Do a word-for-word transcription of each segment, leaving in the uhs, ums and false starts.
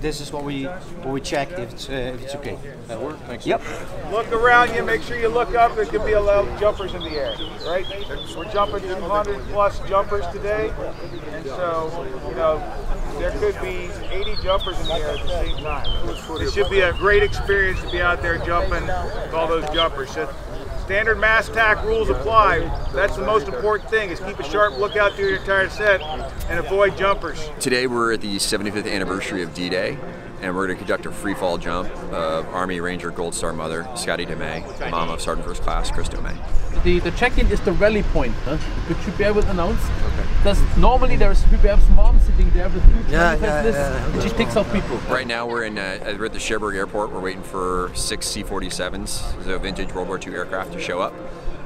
this is what we what we check if it's, uh, if it's okay. That work? Thanks. Yep. Look around you. Make sure you look up. There could be a lot of jumpers in the air, right? We're jumping two hundred plus jumpers today, and so you know there could be eighty jumpers in the air at the same time. It should be a great experience to be out there jumping with all those jumpers. So, standard mass tack rules apply. That's the most important thing, is keep a sharp lookout through your entire set and avoid jumpers. Today we're at the seventy-fifth anniversary of D-Day, and we're going to conduct a free fall jump of Army Ranger Gold Star Mother Scotty Domeij, mom of Sergeant First Class Chris Domeij. The, the check-in is the rally point, huh? Which Hubert will announce. Because okay. Normally there's Hubert's mom sitting there with huge yeah, yeah, list, yeah, and she picks off people. Right now we're in uh, we're at the Cherbourg Airport. We're waiting for six C forty-sevens, the vintage World War Two aircraft, to show up.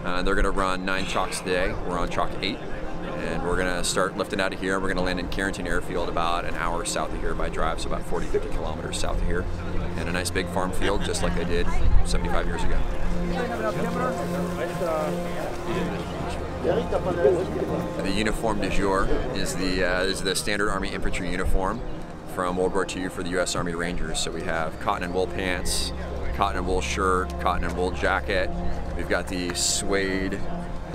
Uh, they're going to run nine chocks today. We're on chock eight. And we're going to start lifting out of here. We're going to land in Carrington Airfield about an hour south of here by drive, so about forty, fifty kilometers south of here. And a nice big farm field, just like they did seventy-five years ago. The uniform du jour is the, uh, is the standard Army infantry uniform from World War Two for the U S Army Rangers. So we have cotton and wool pants, cotton and wool shirt, cotton and wool jacket. We've got the suede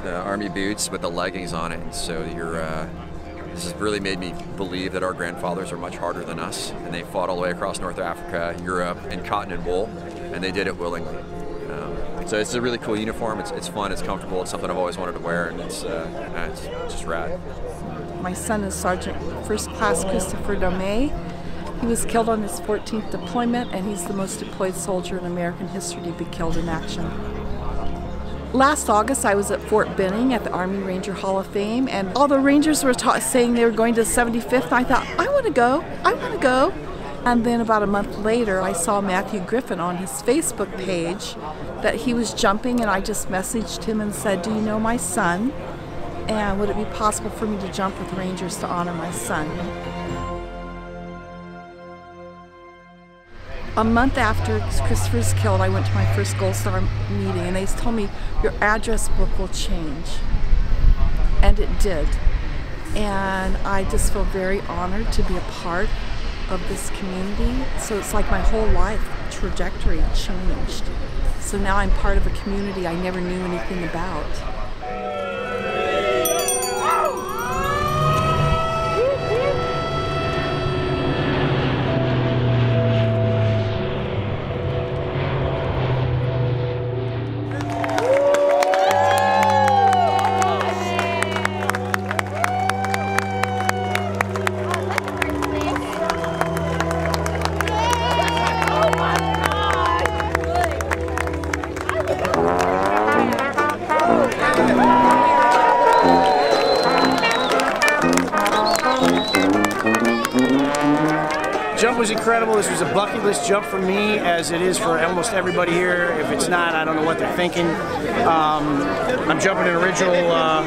the Army boots with the leggings on it. So you're, uh, this has really made me believe that our grandfathers are much harder than us, and they fought all the way across North Africa, Europe, in cotton and wool, and they did it willingly. Um, so it's a really cool uniform. It's, it's fun, it's comfortable, it's something I've always wanted to wear, and it's, uh, it's just rad. My son is Sergeant First Class Christopher Domeij. He was killed on his fourteenth deployment, and he's the most deployed soldier in American history to be killed in action. Last August, I was at Fort Benning at the Army Ranger Hall of Fame, and all the Rangers were ta saying they were going to the seventy-fifth, and I thought, I want to go, I want to go. And then about a month later, I saw Matthew Griffin on his Facebook page that he was jumping, and I just messaged him and said, do you know my son? And would it be possible for me to jump with Rangers to honor my son? A month after Christopher's killed, I went to my first Gold Star meeting, and they told me, your address book will change. And it did. And I just feel very honored to be a part of this community. So it's like my whole life trajectory changed. So now I'm part of a community I never knew anything about. Jump was incredible. This was a bucket list jump for me, as it is for almost everybody here. If it's not, I don't know what they're thinking. Um, I'm jumping an original uh,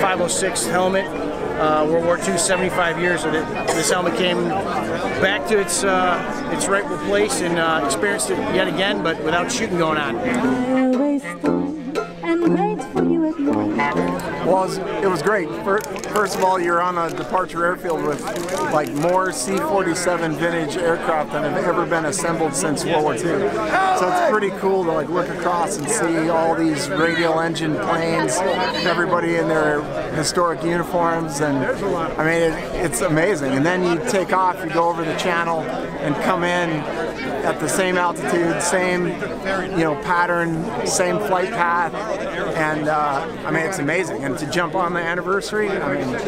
five oh six helmet, uh, World War Two, seventy-five years of it. This helmet came back to its, uh, its rightful place, and uh, experienced it yet again, but without shooting going on. Well, it was, it was great. First of all, you're on a departure airfield with like more C forty-seven vintage aircraft than have ever been assembled since World War Two. So it's pretty cool to like look across and see all these radial engine planes, everybody in their historic uniforms, and I mean, it, it's amazing. And then you take off, you go over the channel, and come in at the same altitude, same you know pattern, same flight path, and uh, I mean, it's amazing. And to jump on the anniversary, I mean,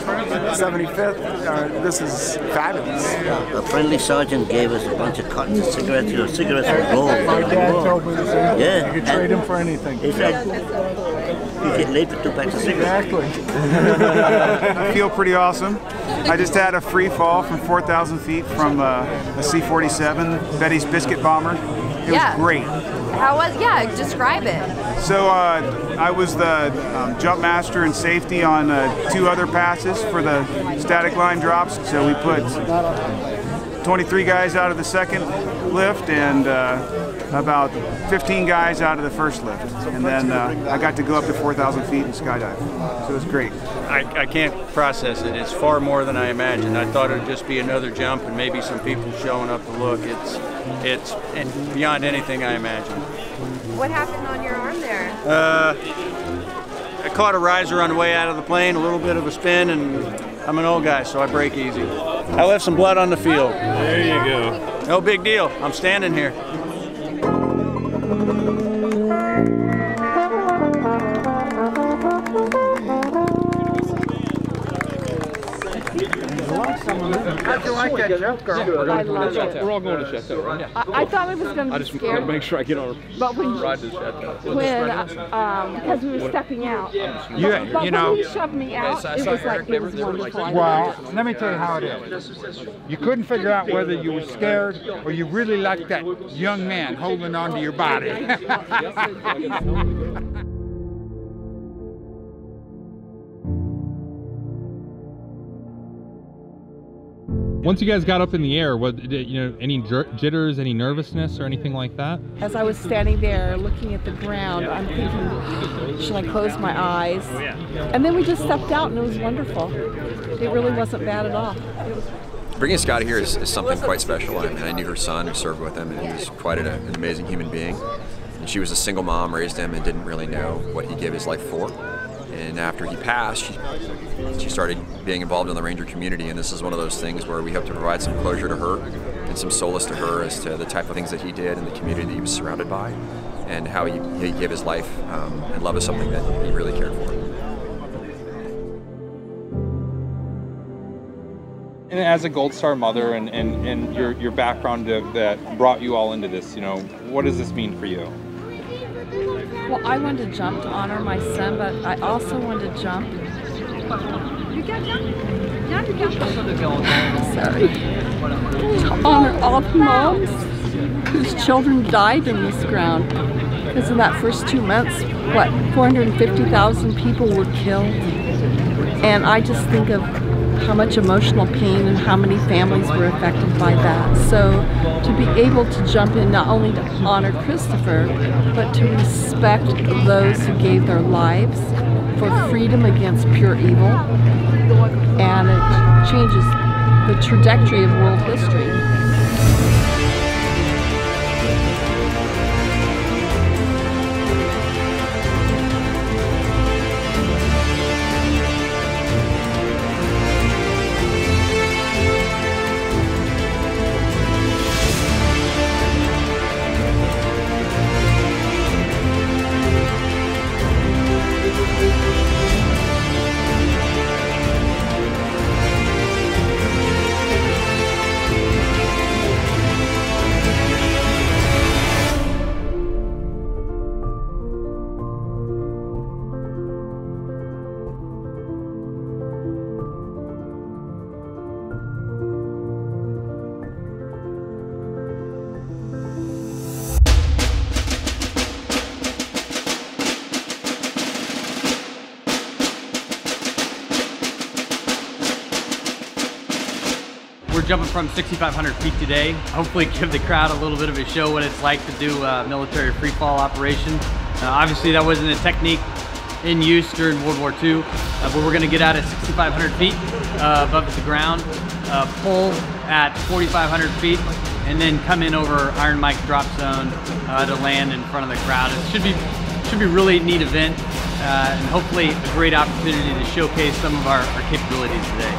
seventy-fifth, uh, this is fabulous. Yeah. A friendly sergeant gave us a bunch of cotton and cigarettes. You know, cigarettes were gold. My dad told me the same thing. Yeah. You could trade them for anything. He said, you get laid for two packs of cigarettes. Exactly. I feel pretty awesome. I just had a free fall from four thousand feet from uh, a C forty-seven, Betty's Biscuit Bomber. It yeah. was great. How was, yeah, describe it. So uh, I was the um, jump master and safety on uh, two other passes for the static line drops. So we put twenty-three guys out of the second lift, and uh, about fifteen guys out of the first lift, and then uh, I got to go up to four thousand feet and skydive. So it was great. I, I can't process it. It's far more than I imagined. I thought it would just be another jump and maybe some people showing up to look. It's, it's and beyond anything I imagined. What happened on your arm there? Uh, I caught a riser on the way out of the plane, a little bit of a spin, and I'm an old guy, so I break easy. I left some blood on the field. There you go. No big deal. I'm standing here. How'd you like that jump, girl? Yeah, I love it. We're all going to Chateau, right? Yeah. I, I thought I was going to be I just scared. Make sure I get on but when, ride to Chateau. When, um, because we were stepping out. Yeah. You, but, but you know, when he shoved me out, it was like, it was wonderful. Well, let me tell you how it is. You couldn't figure out whether you were scared or you really liked that young man holding onto your body. Once you guys got up in the air, what, you know, any jitters, any nervousness or anything like that? As I was standing there looking at the ground, I'm thinking, should I close my eyes? And then we just stepped out and it was wonderful. It really wasn't bad at all. Bringing Scott here is, is something quite special. I mean, I knew her son who served with him, and he was quite an, an amazing human being. And she was a single mom, raised him, and didn't really know what he gave his life for. And after he passed, she, she started being involved in the Ranger community, and this is one of those things where we hope to provide some closure to her and some solace to her as to the type of things that he did and the community that he was surrounded by and how he, he gave his life um, and love is something that he really cared for. And as a Gold Star mother and, and, and your, your background of, that brought you all into this, you know, what does this mean for you? Well, I wanted to jump to honor my son, but I also wanted to jump. Sorry. To honor all the moms whose children died in this ground. Because in that first two months, what, four hundred fifty thousand people were killed. And I just think of how much emotional pain and how many families were affected by that. So to be able to jump in, not only to honor Christopher, but to respect those who gave their lives for freedom against pure evil, and it changes the trajectory of world history. Jumping from sixty-five hundred feet today. Hopefully give the crowd a little bit of a show what it's like to do a military free fall operation. Uh, obviously that wasn't a technique in use during World War Two, uh, but we're gonna get out at sixty-five hundred feet uh, above the ground, uh, pull at forty-five hundred feet, and then come in over Iron Mike Drop Zone uh, to land in front of the crowd. It should be, should be a really neat event, uh, and hopefully a great opportunity to showcase some of our, our capabilities today.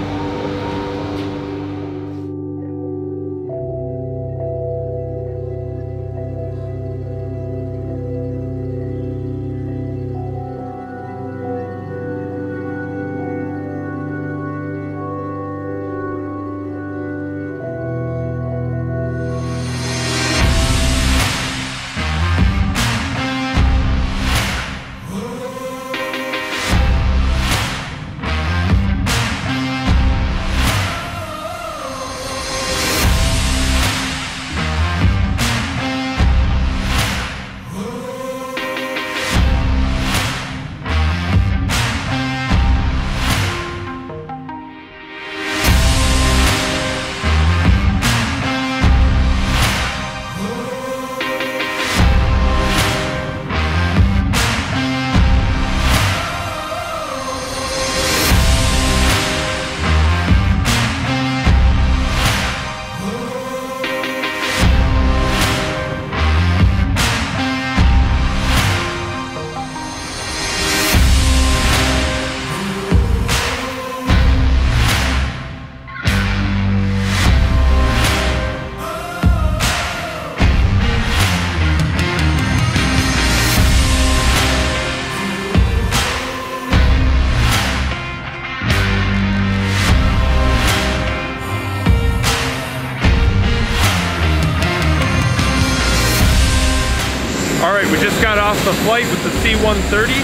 got off the flight with the C one thirty.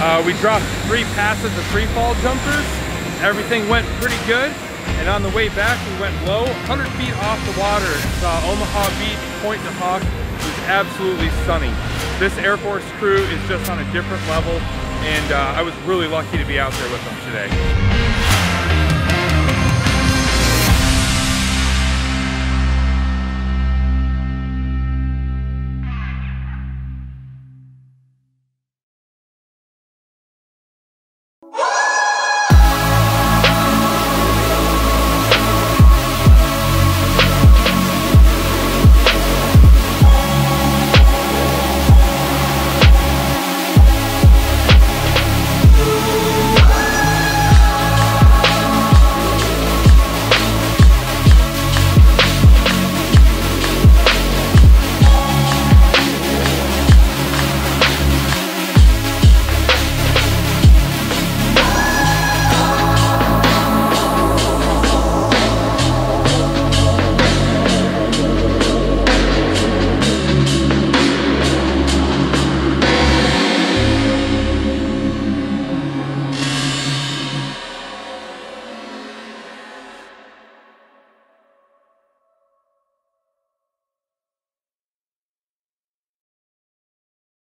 Uh, we dropped three passes of free fall jumpers. Everything went pretty good. And on the way back, we went low, one hundred feet off the water, and saw Omaha Beach, Pointe du Hoc. It was absolutely stunning. This Air Force crew is just on a different level, and uh, I was really lucky to be out there with them today.